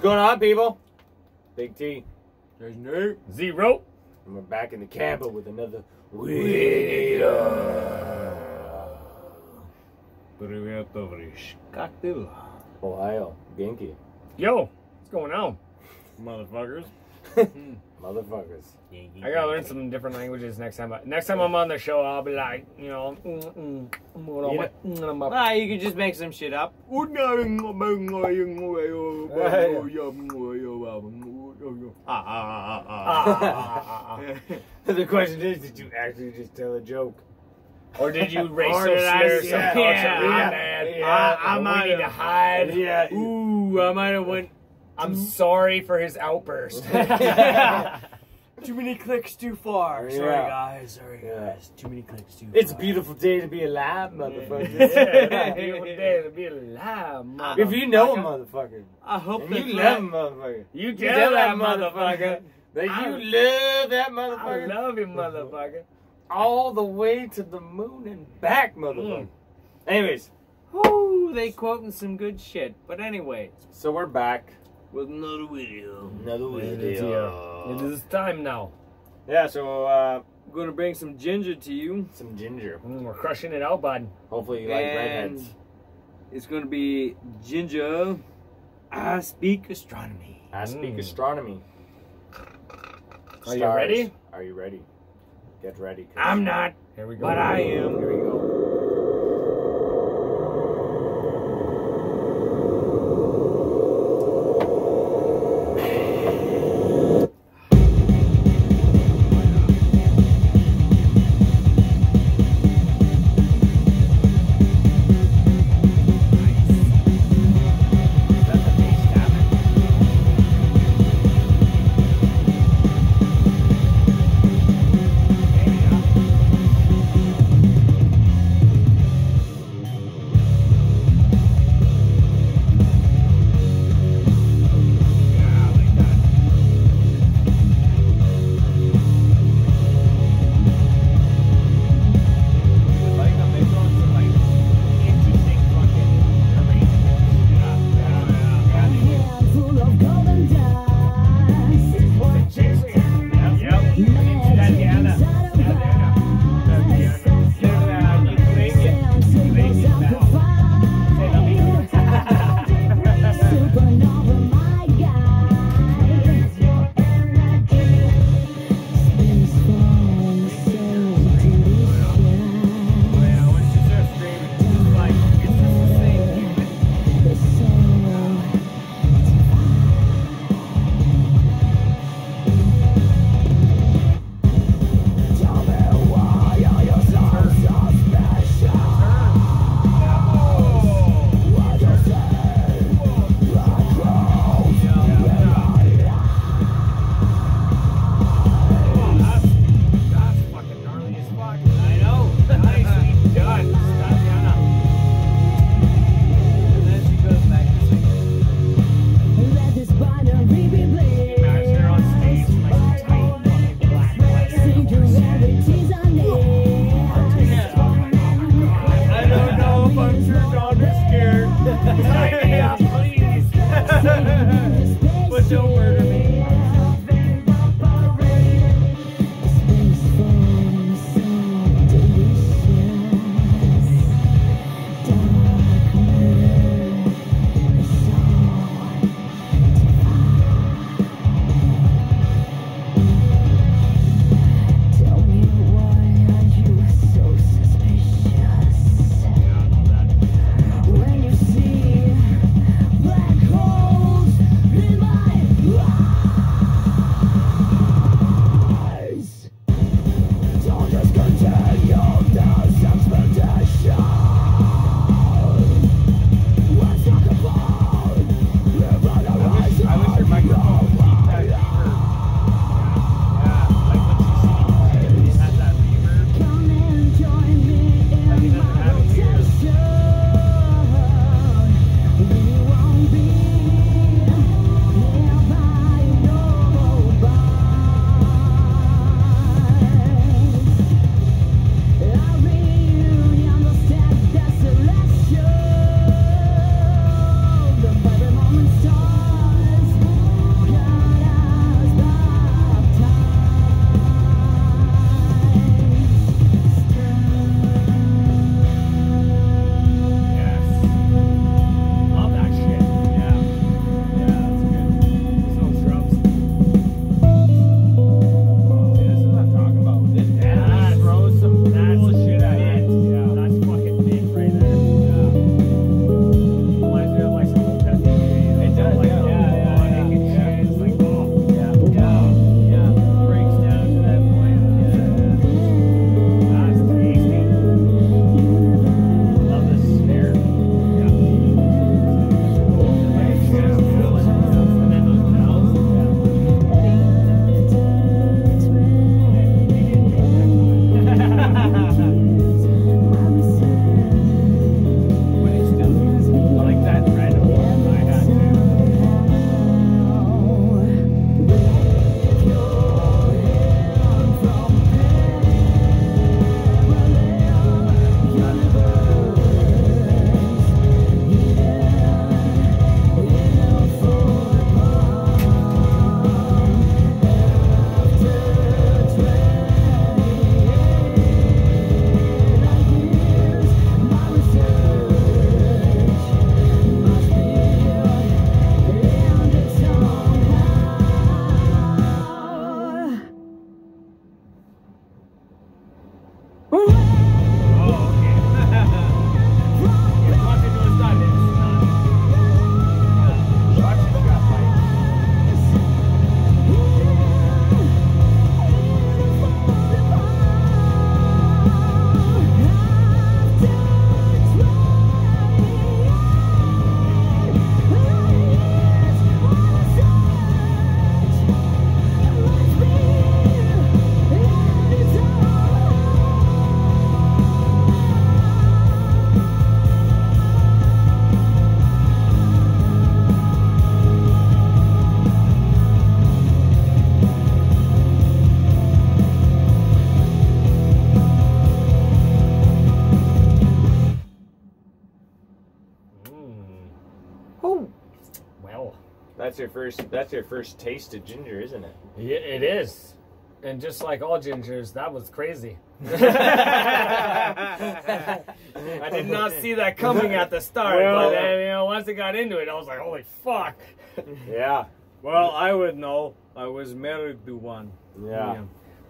What's going on, people? Big T. There's no Zero. And we're back in the camper with another Привет, Tovarisch. Как дела? Ohio. Genki. Yo, what's going on? Motherfuckers. Motherfuckers. I gotta learn some different languages next time. Next time I'm on the show, I'll be like, you know, you can just make some shit up. The question is, did you actually just tell a joke? Or did you race or did I say, I need to hide. Yeah. Ooh, I might have went. I'm sorry for his outburst. Too many clicks too far. Yeah. Sorry guys. Too many clicks too far. It's a beautiful day to be alive, motherfucker. Yeah, beautiful day to be alive, motherfucker. If you know a motherfucker. I hope that you love a motherfucker. You tell that motherfucker that you love that motherfucker. I love you, motherfucker. All the way to the moon and back, motherfucker. Anyways. Whoo, they quoting some good shit. But anyway. So we're back. With another video. It is time now. Yeah, so I'm going to bring some Jinjer to you. Some Jinjer. We're crushing it out, bud. Hopefully you like redheads. It's going to be Jinjer. I Speak Astronomy. I Speak Astronomy. Are you ready? Are you ready? Get ready. I'm not. Here we go. But I am. Here we go. What? That's your first taste of ginger, isn't it? Yeah, it is. And just like all gingers, that was crazy. I did not see that coming at the start, well, but then, you know, once I got into it, I was like, holy fuck. Yeah. Well, I would know. I was married to one. Yeah. Yeah.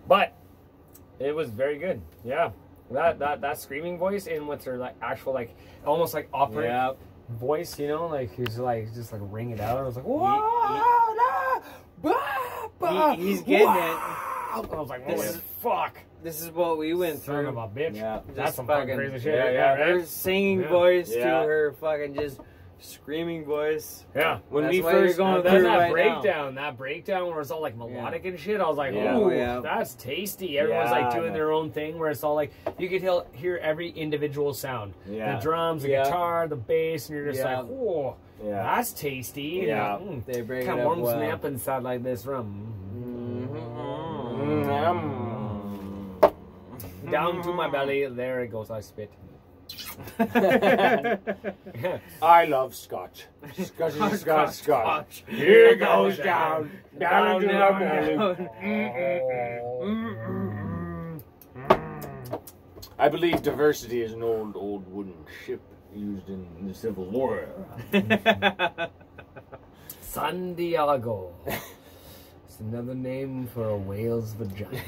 But it was very good. Yeah. That screaming voice in with her like actual like almost like opera voice, you know, like he's like just like ring it out. I was like, whoa, he's getting it. I was like, holy fuck. This is what we went through. Son of a bitch. Yeah. That's some fucking crazy shit. Yeah, yeah. Her singing voice to her fucking just screaming voice. Yeah. When we first going through that breakdown, that breakdown where it's all like melodic and shit, I was like, oh, that's tasty. Everyone's like doing their own thing where it's all like, you could hear every individual sound. Yeah. The drums, the guitar, the bass, and you're just like, whoa, that's tasty. Yeah. They bring it up well. Kind of warms me up inside like this room. Down to my belly, there it goes, I spit. I love scotch. Scotch. Here goes down, down to my belly. I believe diversity is an old wooden ship used in the Civil War. San Diego. It's another name for a whale's vagina.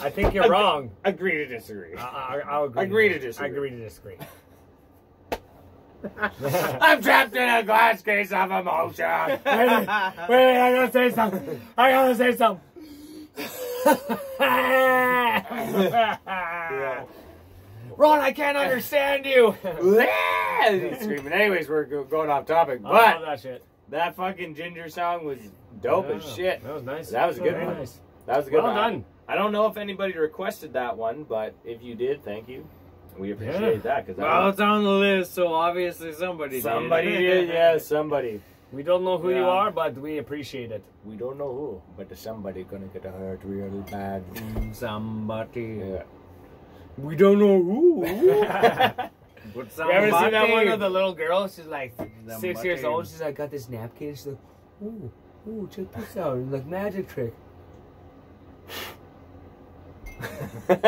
I think you're wrong. Agree to disagree. I'll agree to disagree. Agree to disagree. I'm trapped in a glass case of emotion. Wait, I gotta say something. Ron, I can't understand you. Screaming. Anyways, we're going off topic. But I love that shit. That fucking ginger song was dope as shit. That was nice. That was a good one. Nice. That was a good one. Well done. I don't know if anybody requested that one, but if you did, thank you. We appreciate that. Cause well, it's on the list, so obviously somebody did. Yeah, somebody. We don't know who you are, but we appreciate it. We don't know who, but somebody gonna get hurt real bad. Somebody. Yeah. We don't know who. But somebody. You ever seen that one of the little girls? She's like 6 years old. She's like, got this napkin. She's like, ooh, check this out. It's like magic trick. I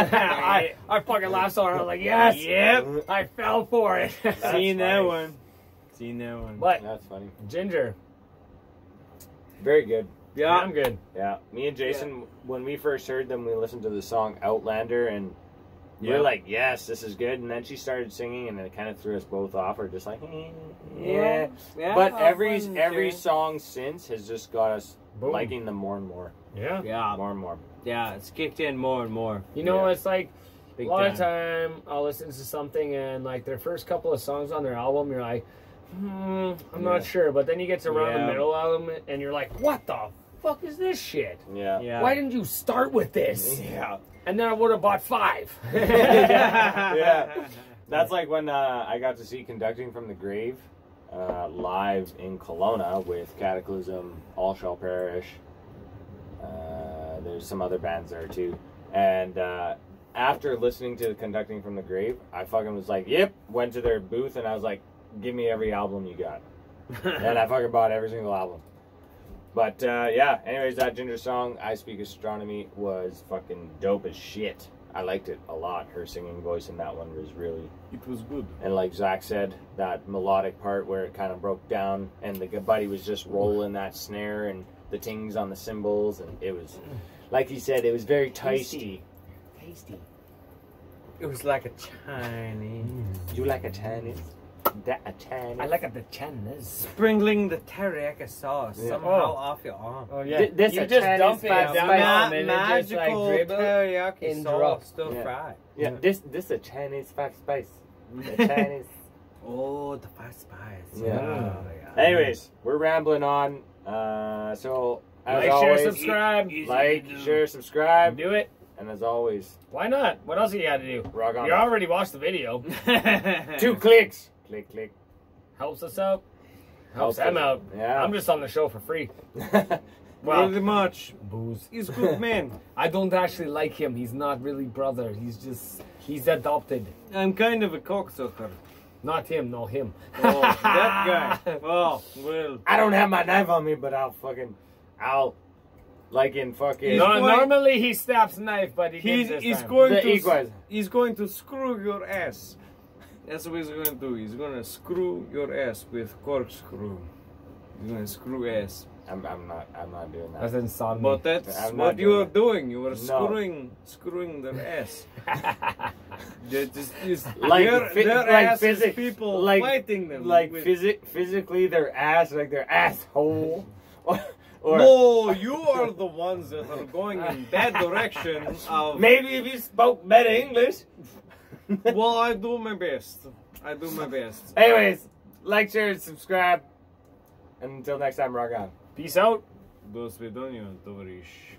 fucking laughed so hard. I was like, yes, yep, I fell for it. Seen that one. What? That's funny. Ginger. Very good. Yeah, I'm good. Yeah, me and Jason, when we first heard them, we listened to the song Outlander, and we're like, yes, this is good. And then she started singing, and it kind of threw us both off. We're just like, yeah. But every song since has just got us liking them more and more. Yeah. More and more. Yeah, it's kicked in more and more. You know, it's like a lot of time I'll listen to something and like their first couple of songs on their album, you're like, I'm not sure. But then you get to around the middle album and you're like, what the fuck is this shit? Yeah. Why didn't you start with this? Yeah. And then I would have bought 5. Yeah. That's like when I got to see Conducting from the Grave live in Kelowna with Cataclysm, All Shall Perish. There's some other bands there too, and after listening to Conducting from the Grave, I fucking was like, yep, went to their booth and I was like, give me every album you got. And I fucking bought every single album. But yeah, anyways, that ginger song, I Speak Astronomy, was fucking dope as shit. I liked it a lot. Her singing voice in that one was really... It was good. And like Zach said, that melodic part where it kind of broke down and the buddy was just rolling that snare and the tings on the cymbals, and it was, like he said, it was very tasty. It was like a Chinese. You like a Chinese? I like the Chinese. Sprinkling the teriyaki sauce somehow off your arm. Oh yeah. This you just dump it down and magical just, like, teriyaki and sauce still fry. Yeah. This a Chinese 5 spice. The Chinese. Oh, the 5 spice. Yeah. Oh, yeah. Anyways, we're rambling on. So as always, share, subscribe. Share, subscribe. Do it. And as always, why not? What else do you got to do? Rock on. You already watched the video. 2 clicks. Click. Helps us out. Helps them out. Yeah. I'm just on the show for free. Well, pretty much. Booze. He's a good man. I don't actually like him. He's not really brother. He's adopted. I'm kind of a cocksucker. Not him, no him. Oh, that guy. Oh, well. I don't have my knife on me, but I'll fucking, like in fucking. No, normally he stabs knife, but he's going to screw your ass. That's what he's going to do. He's going to screw your ass with corkscrew. He's going to screw ass. I'm not doing that. That's insane. But that's what you are doing. You are screwing their ass. just like their people fighting them. Like physically their ass, like their asshole. Or no, you are the ones that are going in that direction of... Maybe if you spoke better English. Well, I do my best. I do my best. Anyways, like, share, and subscribe. And until next time, rock on. Peace out. Dasvidaniya, Tovarisch.